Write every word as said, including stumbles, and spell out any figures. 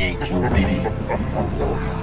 Yankee.